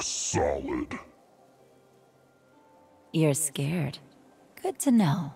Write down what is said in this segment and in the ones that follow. rock solid. You're scared. Good to know.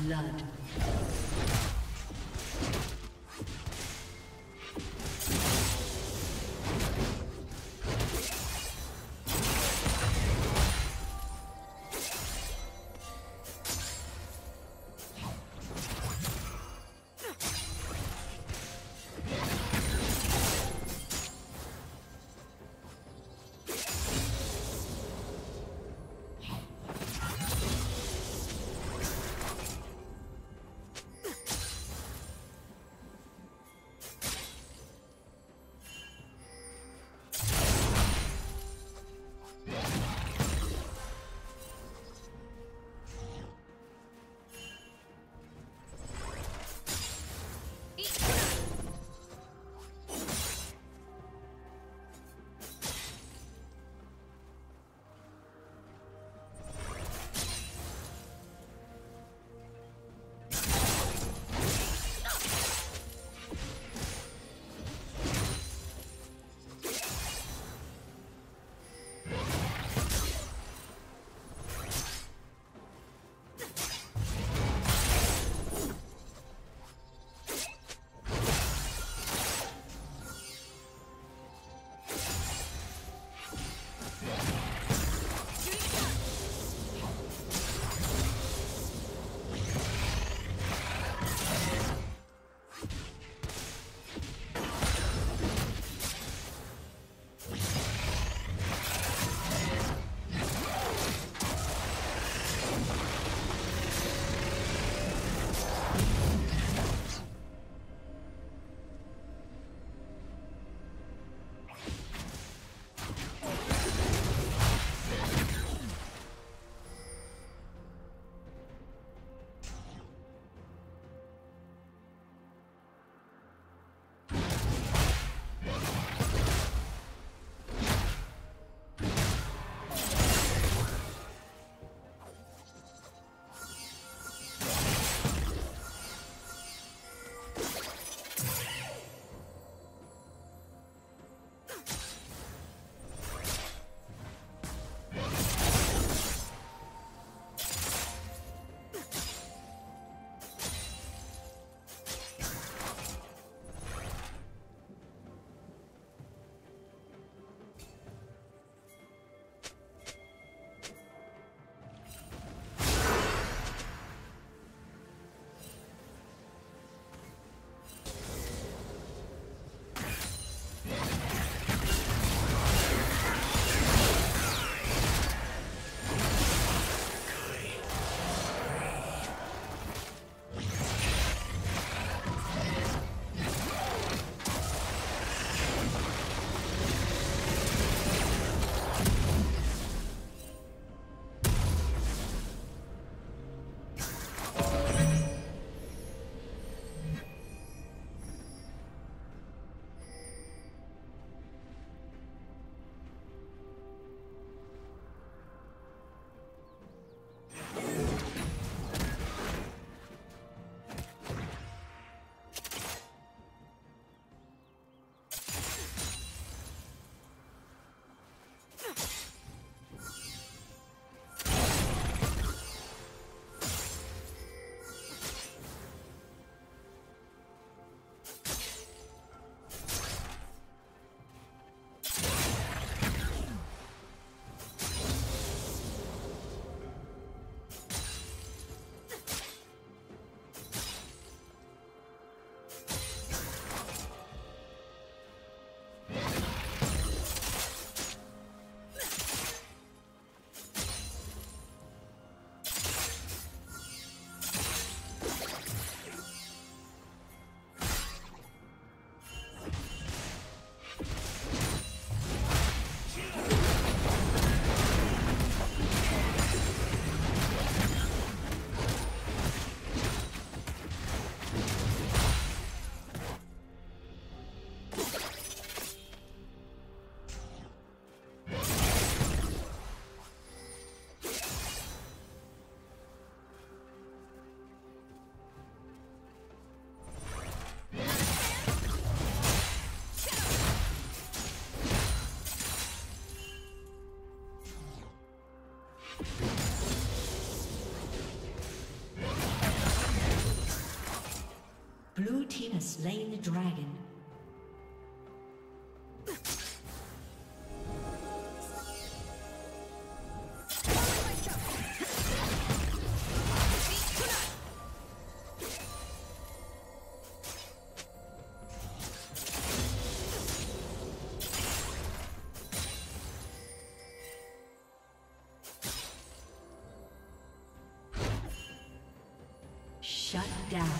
Blood. Blue team has slain the dragon. Shut down.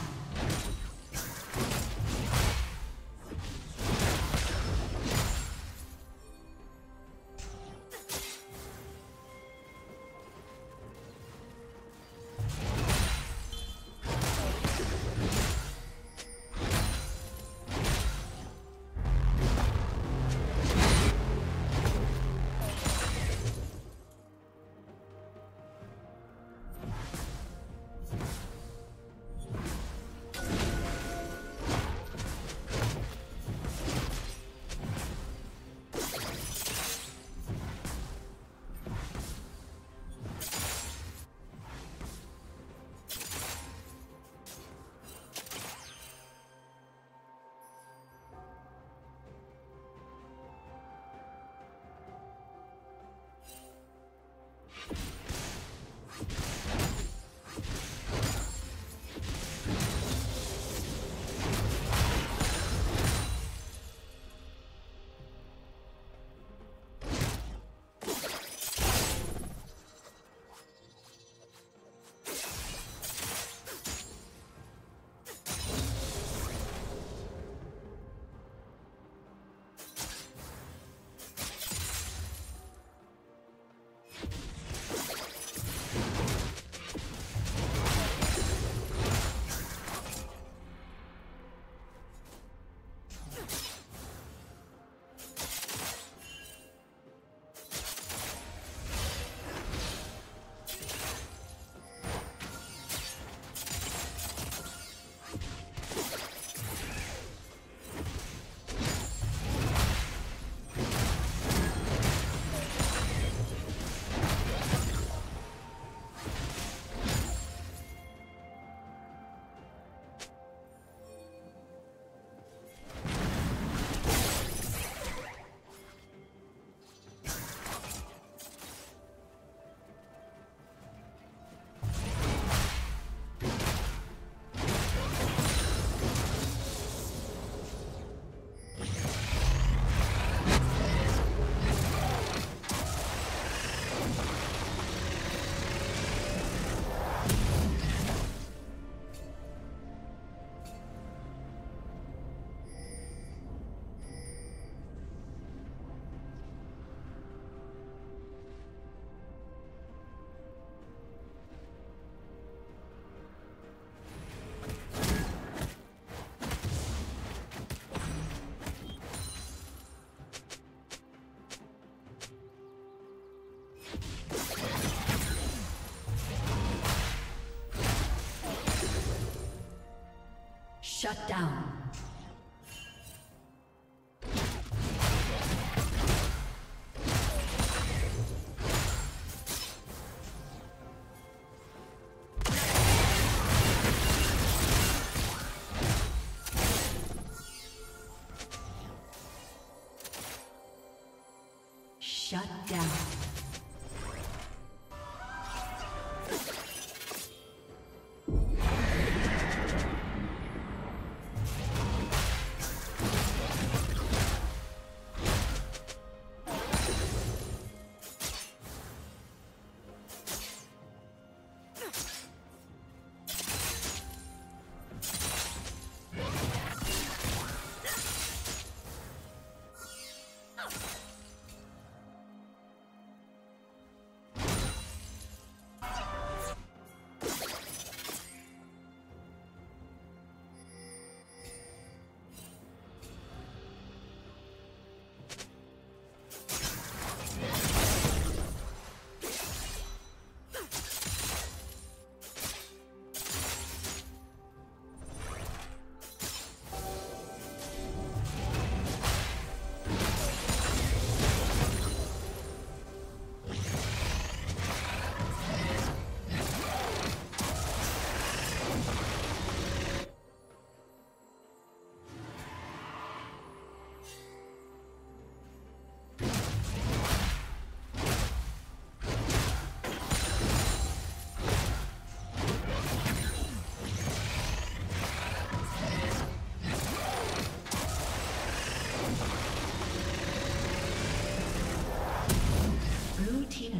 Shut down. Shut down.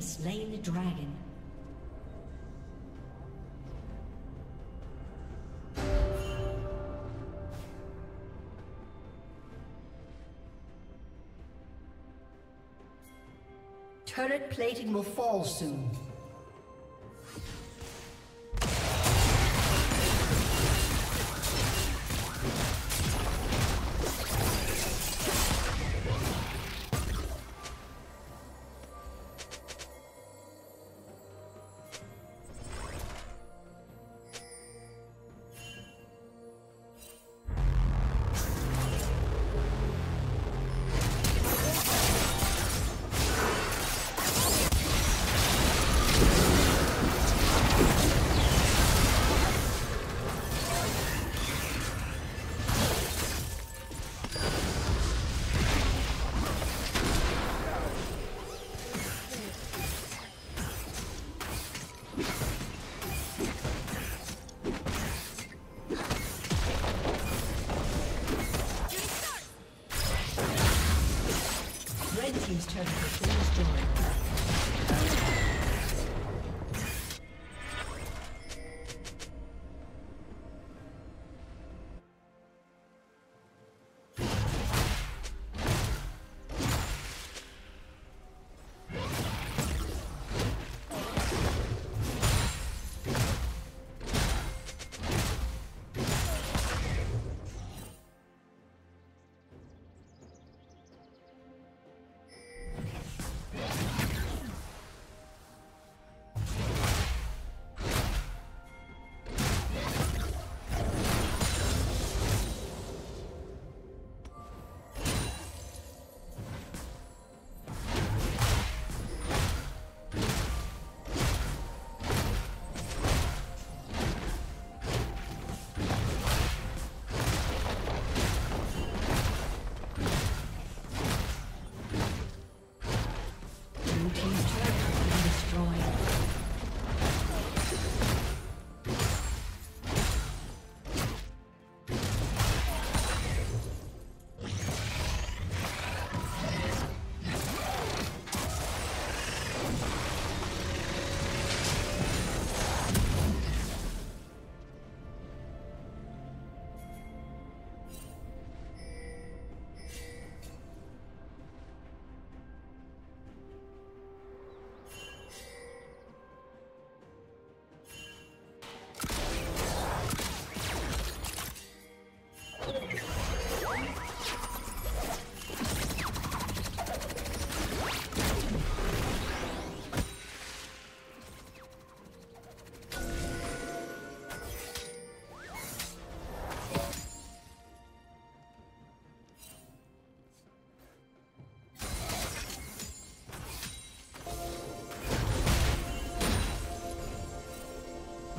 has slain the dragon. Turret plating will fall soon.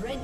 Red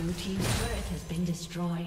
Blue team's turret has been destroyed.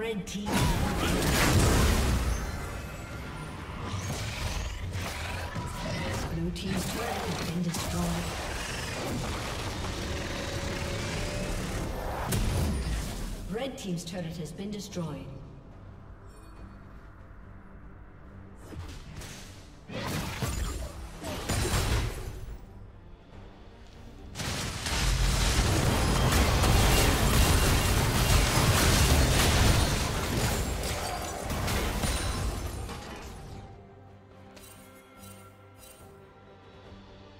Red team. Blue team's turret has been destroyed. Red team's turret has been destroyed.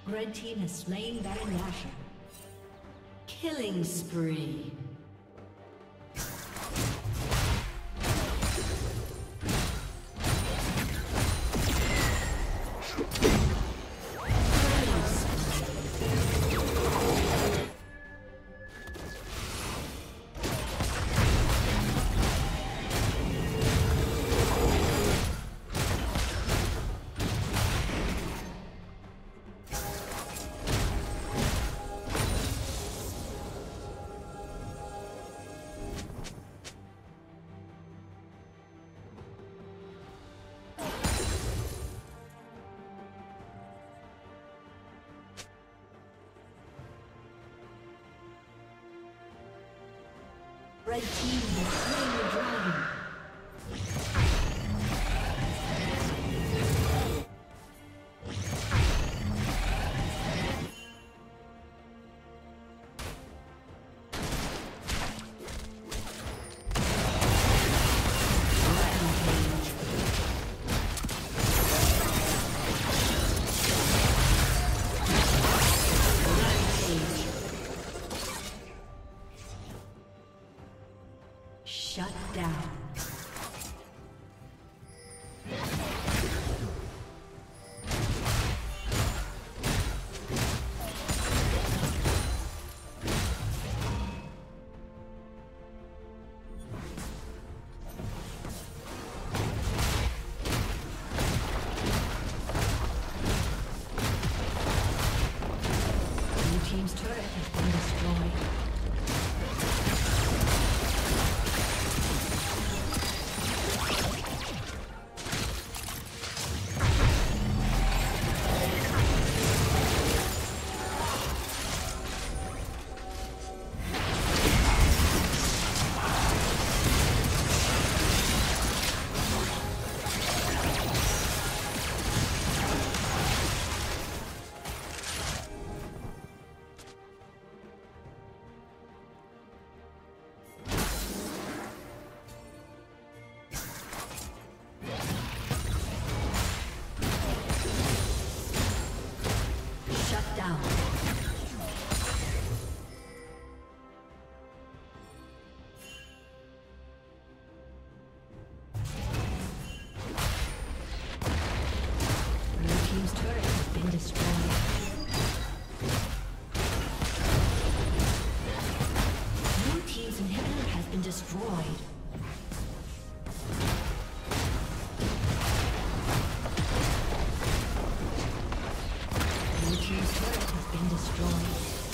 Red team has slain Baron Nashor. Killing spree. Red team has slain the dragon. Blue team's turret has been destroyed.